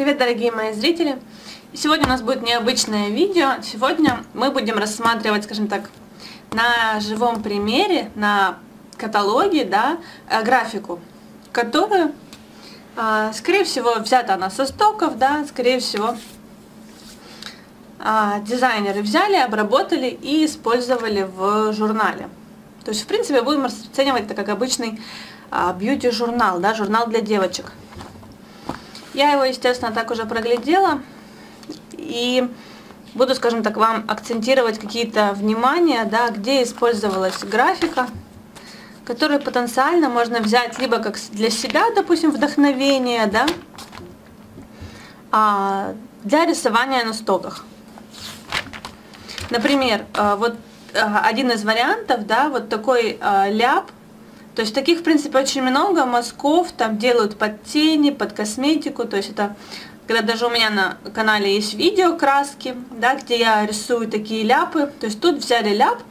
Привет, дорогие мои зрители! Сегодня у нас будет необычное видео. Сегодня мы будем рассматривать, скажем так, на живом примере, на каталоге, да, графику, которую, скорее всего, взята она со стоков, да, скорее всего, дизайнеры взяли, обработали и использовали в журнале. То есть, в принципе, будем расценивать это как обычный бьюти-журнал, да, журнал для девочек. Я его, естественно, так уже проглядела и буду, скажем так, вам акцентировать какие-то внимания, да, где использовалась графика, которую потенциально можно взять либо как для себя, допустим, вдохновение, да, для рисования на стоках. Например, вот один из вариантов, да, вот такой ляп. То есть таких, в принципе, очень много мазков, там делают под тени, под косметику, то есть это, когда даже у меня на канале есть видео краски, да, где я рисую такие ляпы, то есть тут взяли ляп,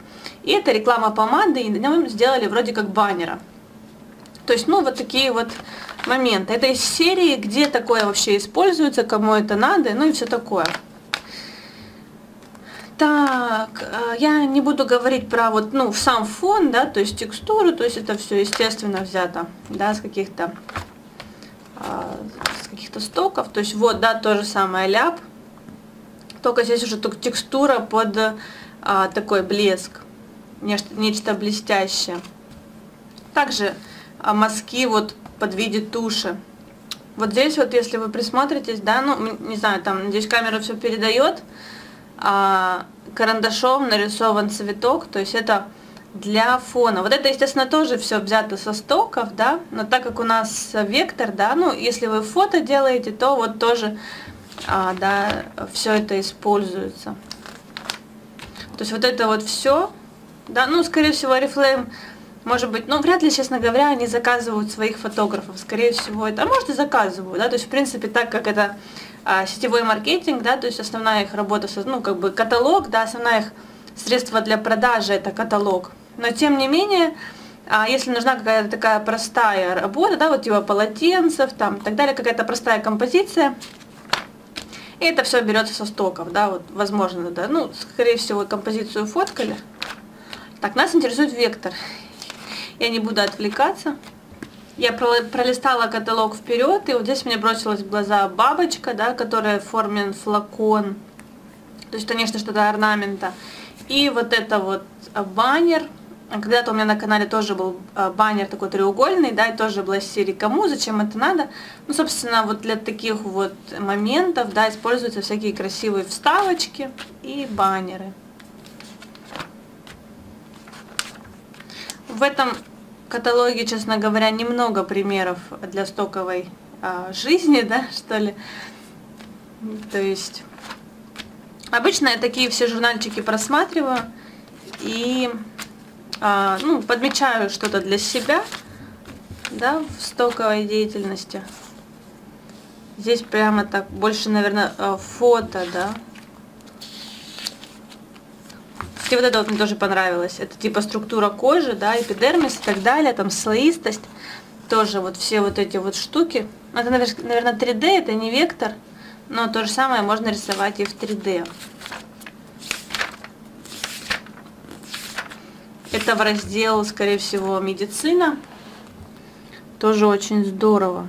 и это реклама помады, и на нем сделали вроде как баннера. То есть, ну, вот такие вот моменты. Это из серии, где такое вообще используется, кому это надо, ну и все такое. Так, я не буду говорить про вот, ну, сам фон, да, то есть текстуру, то есть это все, естественно, взято, да, с каких-то стоков, то есть вот, да, то же самое ляп, только здесь уже только текстура под такой блеск, нечто блестящее. Также мазки вот под виде туши. Вот здесь вот, если вы присмотритесь, да, ну, не знаю, там, здесь камера все передает, карандашом нарисован цветок, то есть это для фона. Вот это, естественно, тоже все взято со стоков, да, но так как у нас вектор, да, ну, если вы фото делаете, то вот тоже, да, все это используется. То есть вот это вот все, да, ну, скорее всего, Oriflame, может быть, ну, вряд ли, честно говоря, они заказывают своих фотографов, скорее всего, это, а может и заказывают, да, то есть, в принципе, так как это сетевой маркетинг, да, то есть основная их работа, ну, как бы каталог, да, основная их средство для продажи это каталог. Но тем не менее, если нужна какая-то такая простая работа, да, вот типа полотенцев, там, и так далее, какая-то простая композиция, и это все берется со стоков, да, вот, возможно, да, ну, скорее всего, композицию фоткали. Так, нас интересует вектор. Я не буду отвлекаться. Я пролистала каталог вперед, и вот здесь мне бросилась в глаза бабочка, да, которая в форме флакон, то есть, конечно, что-то орнамента. И вот это вот баннер. Когда-то у меня на канале тоже был баннер такой треугольный, да, и тоже была серия «Кому? Зачем это надо?». Ну, собственно, вот для таких вот моментов, да, используются всякие красивые вставочки и баннеры. В этом каталоге, честно говоря, немного примеров для стоковой жизни, да, что ли. То есть обычно я такие все журнальчики просматриваю и ну, подмечаю что-то для себя, да, в стоковой деятельности. Здесь прямо так больше, наверное, фото, да. И вот это вот мне тоже понравилось. Это типа структура кожи, да, эпидермис и так далее, там слоистость. Тоже вот все вот эти вот штуки. Это, наверное, 3D, это не вектор, но то же самое можно рисовать и в 3D. Это в раздел, скорее всего, медицина. Тоже очень здорово.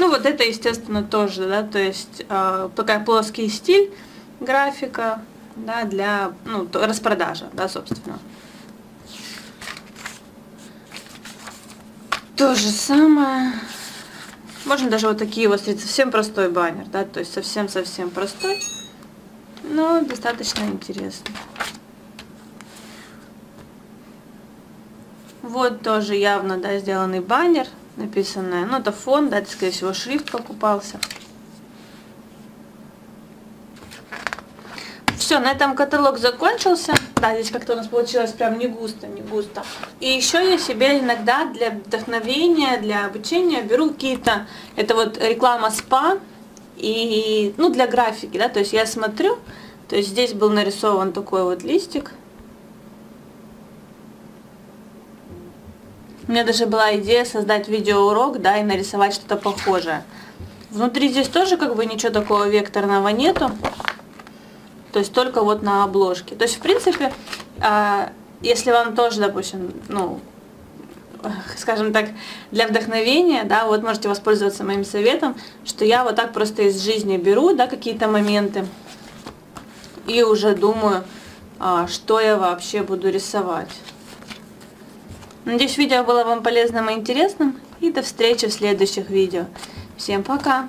Вот это, естественно, тоже, да, то есть пока плоский стиль, графика, да, для, ну, распродажа, да, собственно. То же самое. Можно даже вот такие вот средства. Совсем простой баннер, да, то есть совсем-совсем простой, но достаточно интересный. Вот тоже явно, да, сделанный баннер. Написанное, ну, это фон, да, это, скорее всего, шрифт покупался. Все, Все, на этом каталог закончился. Да, здесь как-то у нас получилось прям не густо. И еще я себе иногда для вдохновения, для обучения беру какие-то... Это вот реклама спа и... Ну, для графики, да, то есть я смотрю. То есть здесь был нарисован такой вот листик. У меня даже была идея создать видеоурок, да, и нарисовать что-то похожее. Внутри здесь тоже как бы ничего такого векторного нету. То есть только вот на обложке. То есть, в принципе, если вам тоже, допустим, ну, скажем так, для вдохновения, да, вот можете воспользоваться моим советом, что я вот так просто из жизни беру, да, какие-то моменты и уже думаю, что я вообще буду рисовать. Надеюсь, видео было вам полезным и интересным. И до встречи в следующих видео. Всем пока!